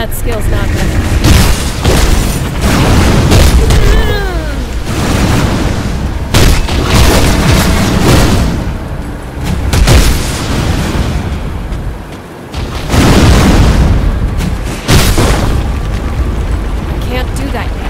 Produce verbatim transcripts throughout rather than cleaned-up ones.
That skill's not good. Can't do that yet.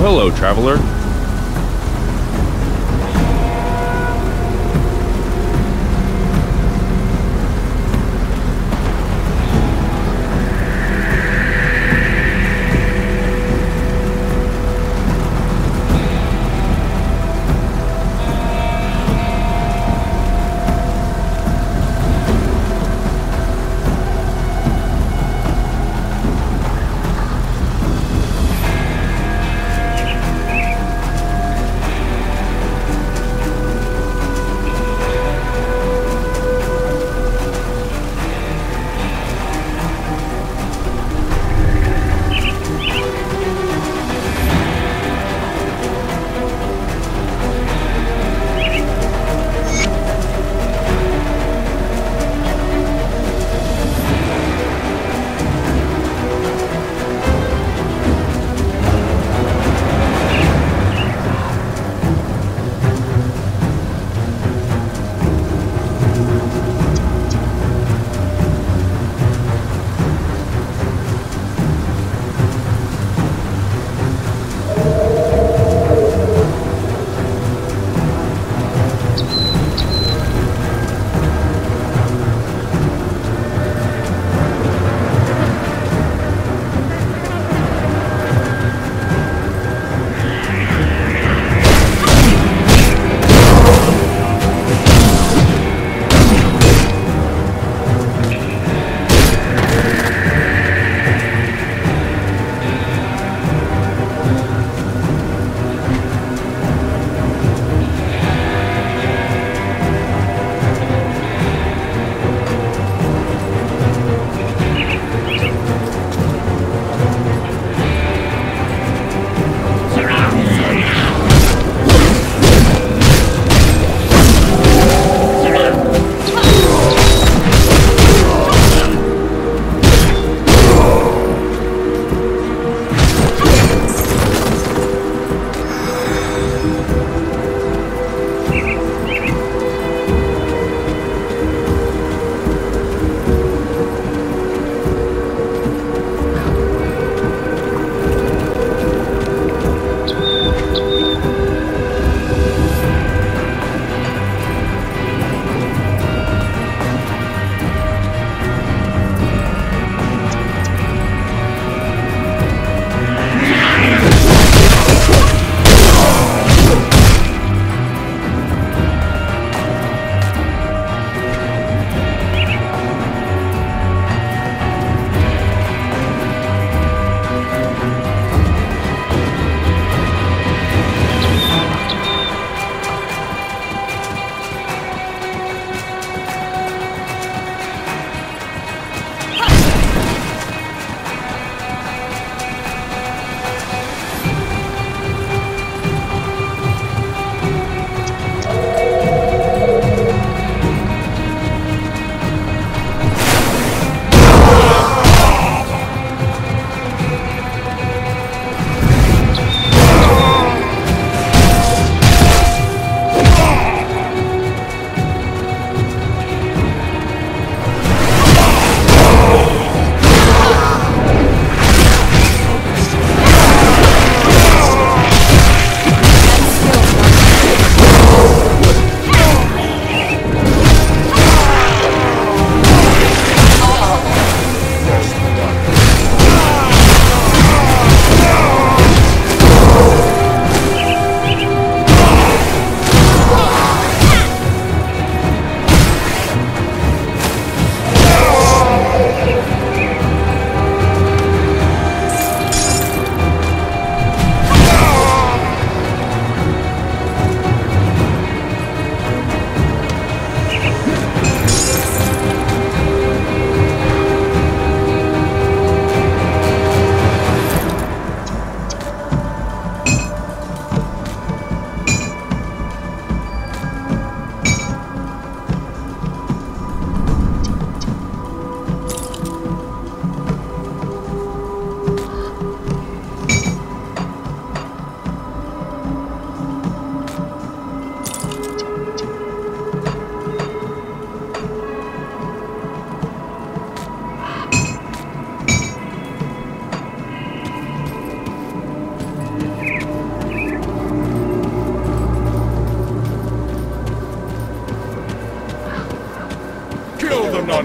hello, traveler.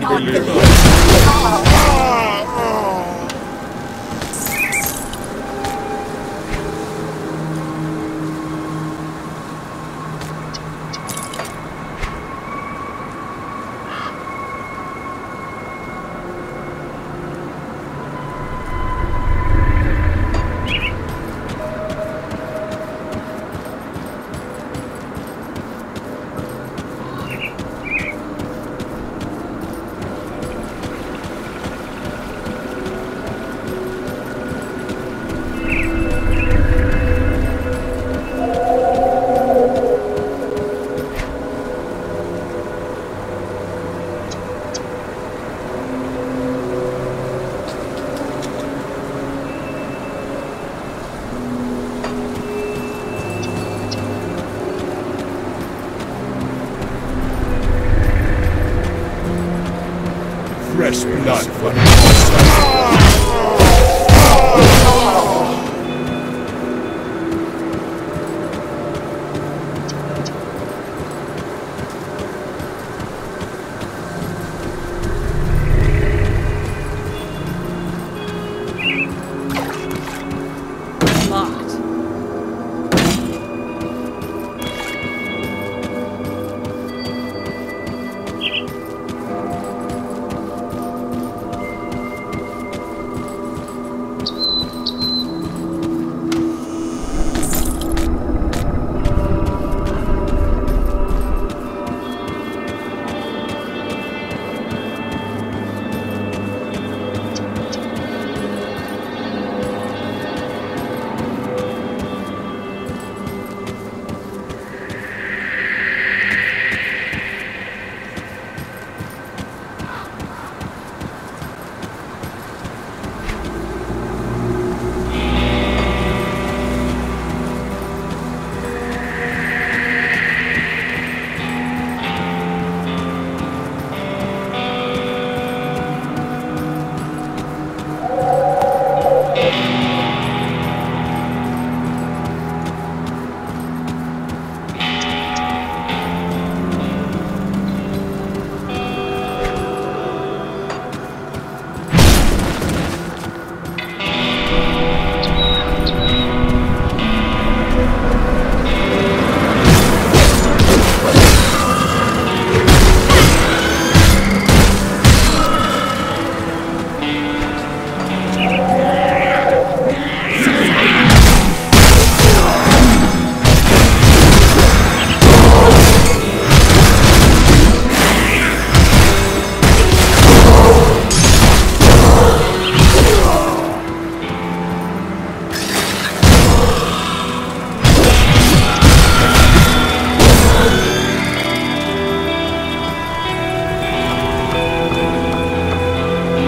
unbelievable.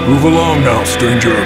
Move along now, stranger.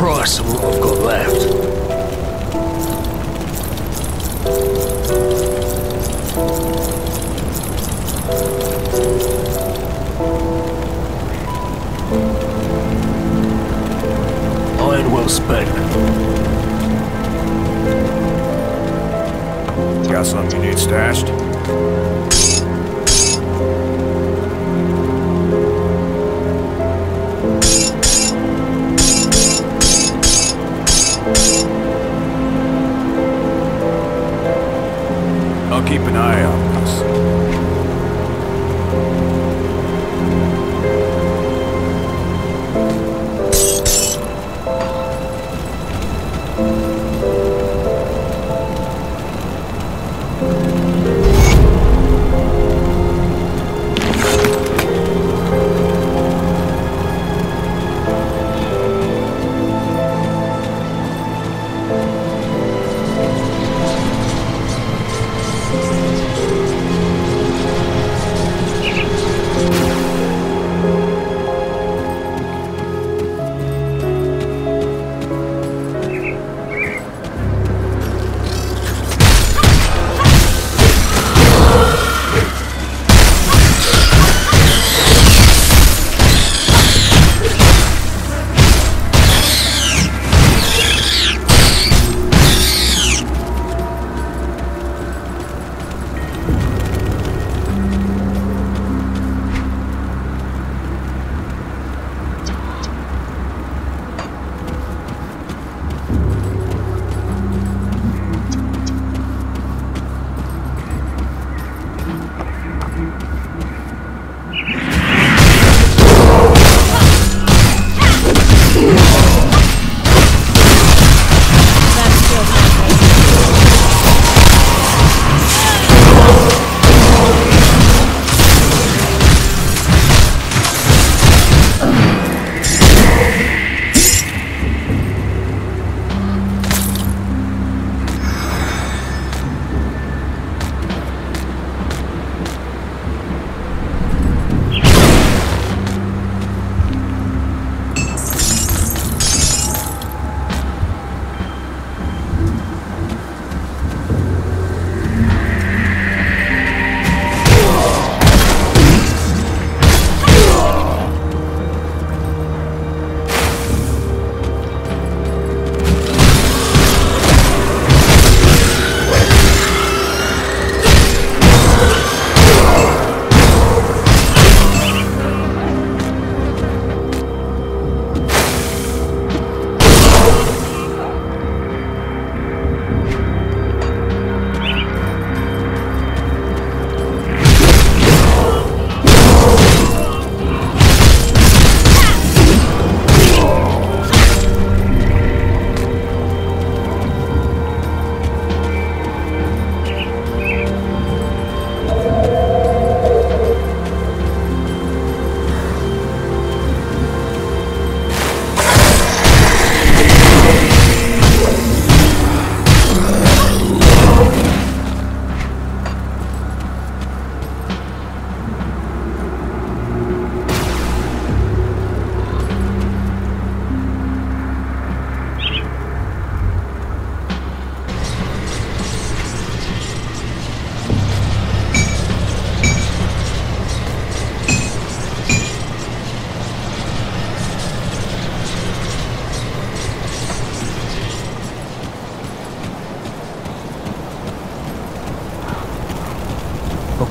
price of what I've got left. Iron well spent. Got something you need stashed? Keep an eye on this.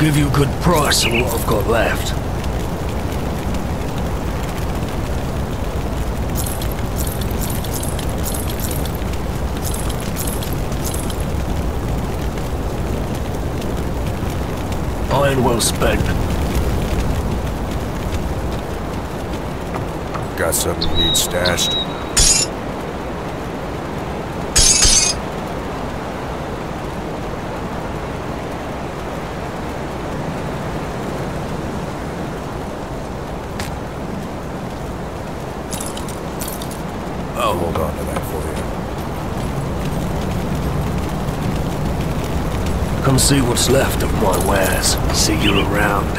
Give you a good price of what I've got left. Iron well spent. Got something you need stashed? See what's left of my wares. See you around.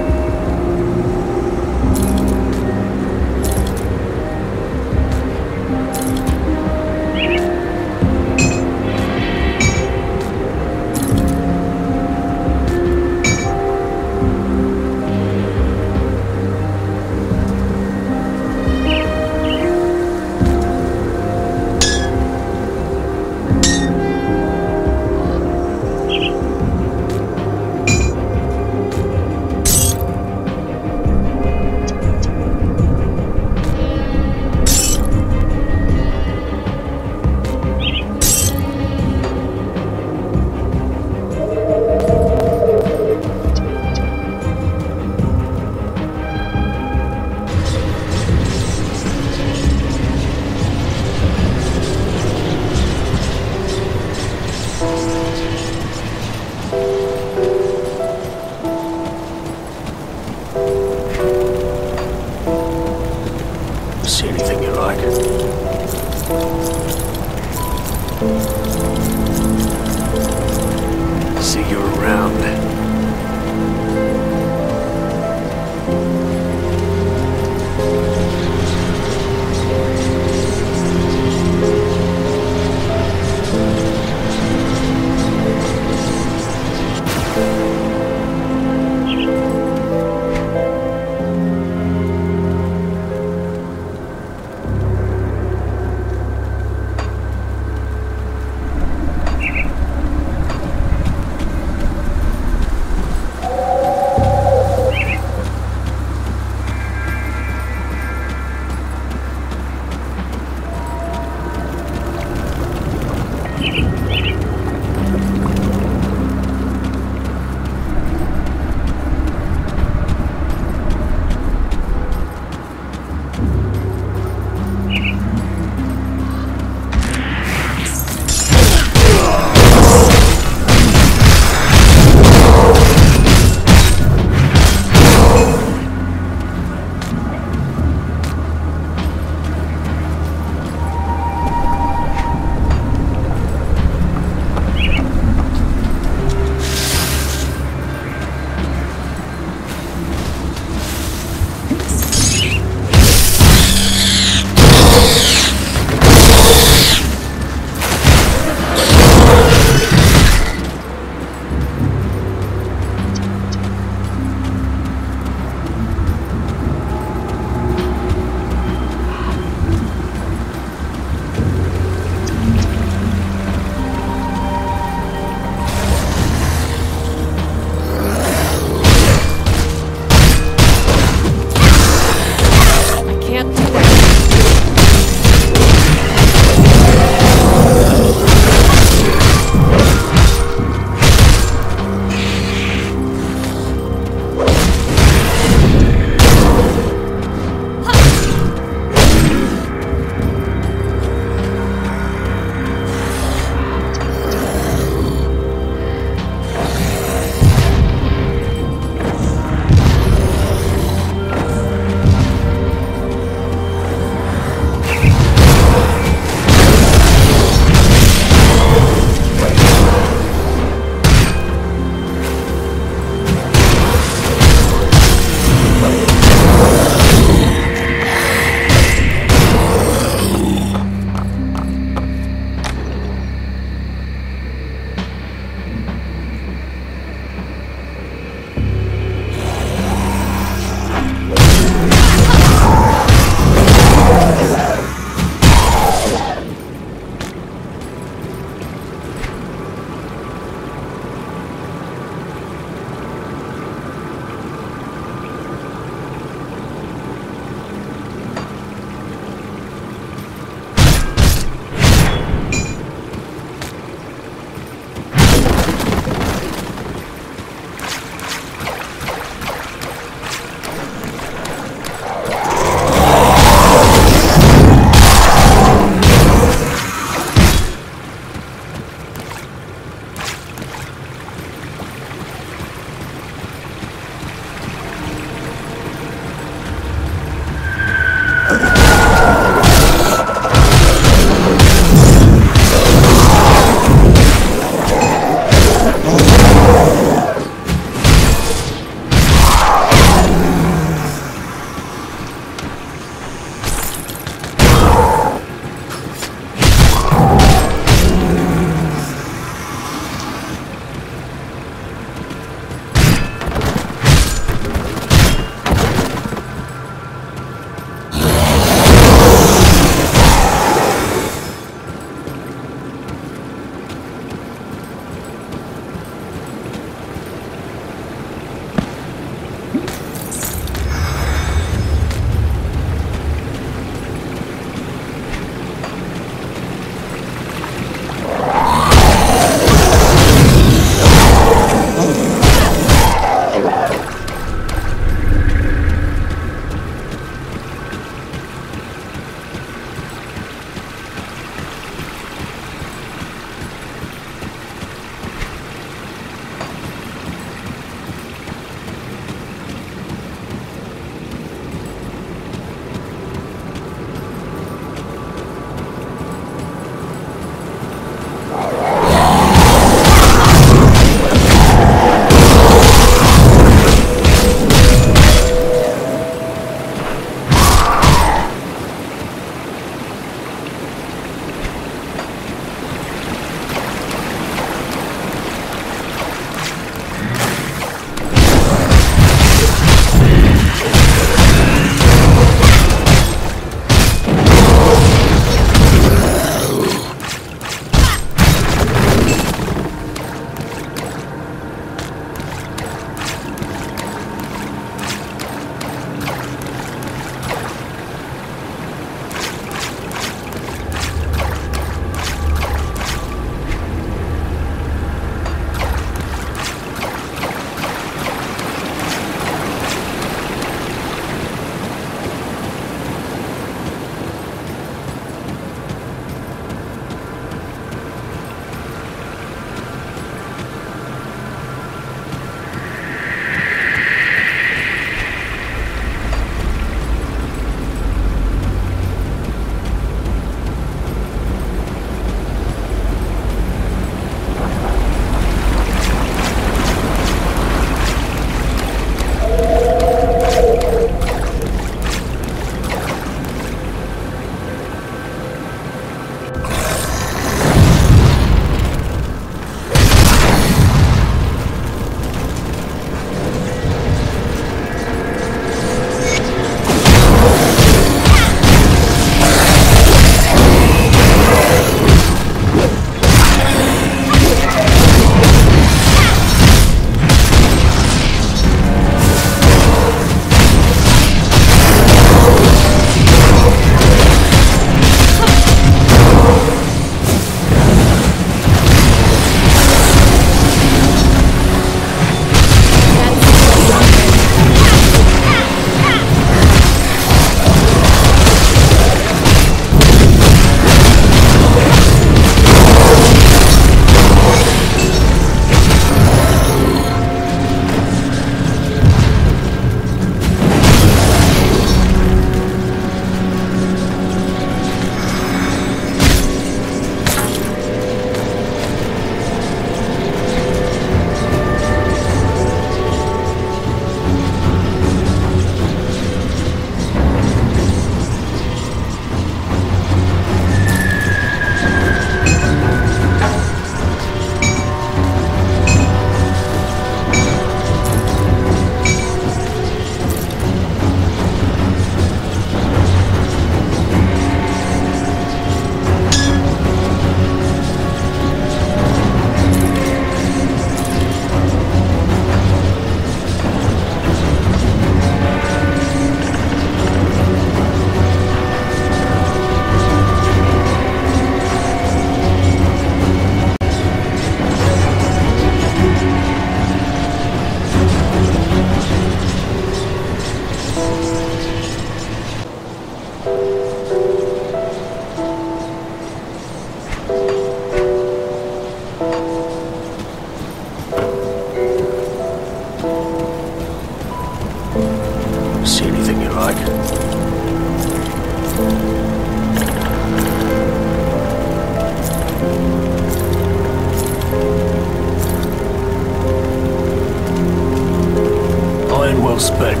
suspect.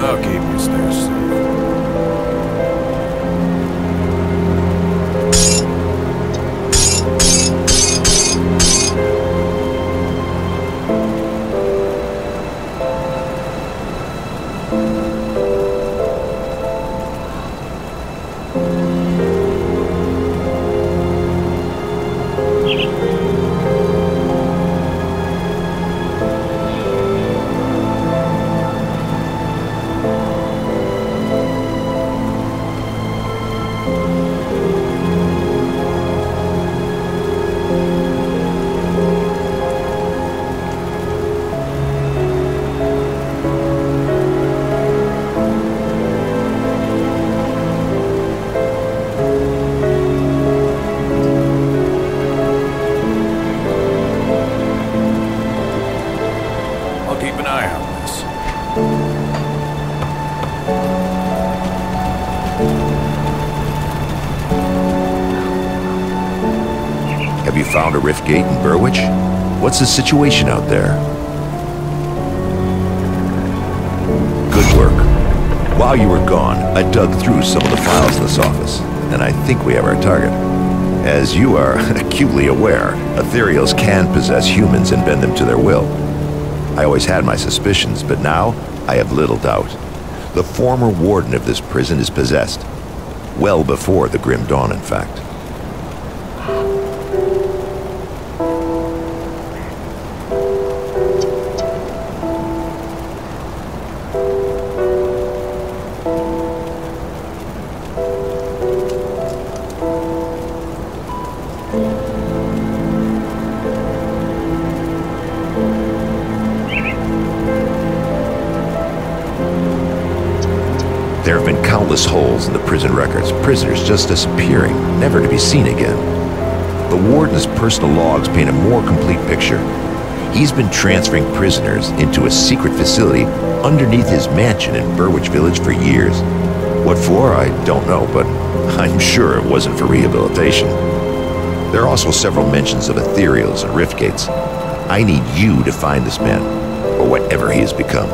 Thou keepest their found a rift gate in Burrwitch? What's the situation out there? Good work. While you were gone, I dug through some of the files in this office, and I think we have our target. As you are acutely aware, Ethereals can possess humans and bend them to their will. I always had my suspicions, but now I have little doubt. The former warden of this prison is possessed. Well before the Grim Dawn, in fact. There have been countless holes in the prison records, prisoners just disappearing, never to be seen again. The warden's personal logs paint a more complete picture. He's been transferring prisoners into a secret facility underneath his mansion in Burrwitch Village for years. What for, I don't know, but I'm sure it wasn't for rehabilitation. There are also several mentions of Ethereals and rift gates. I need you to find this man, or whatever he has become.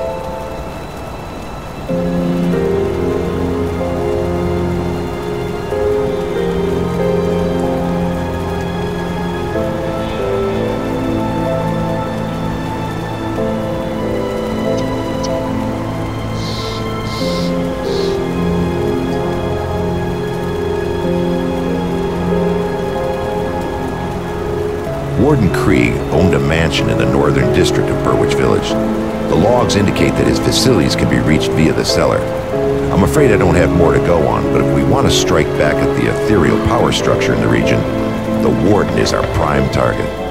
Warden Krieg owned a mansion in the northern district of Burrwitch Village. The logs indicate that his facilities can be reached via the cellar. I'm afraid I don't have more to go on, but if we want to strike back at the ethereal power structure in the region, the warden is our prime target.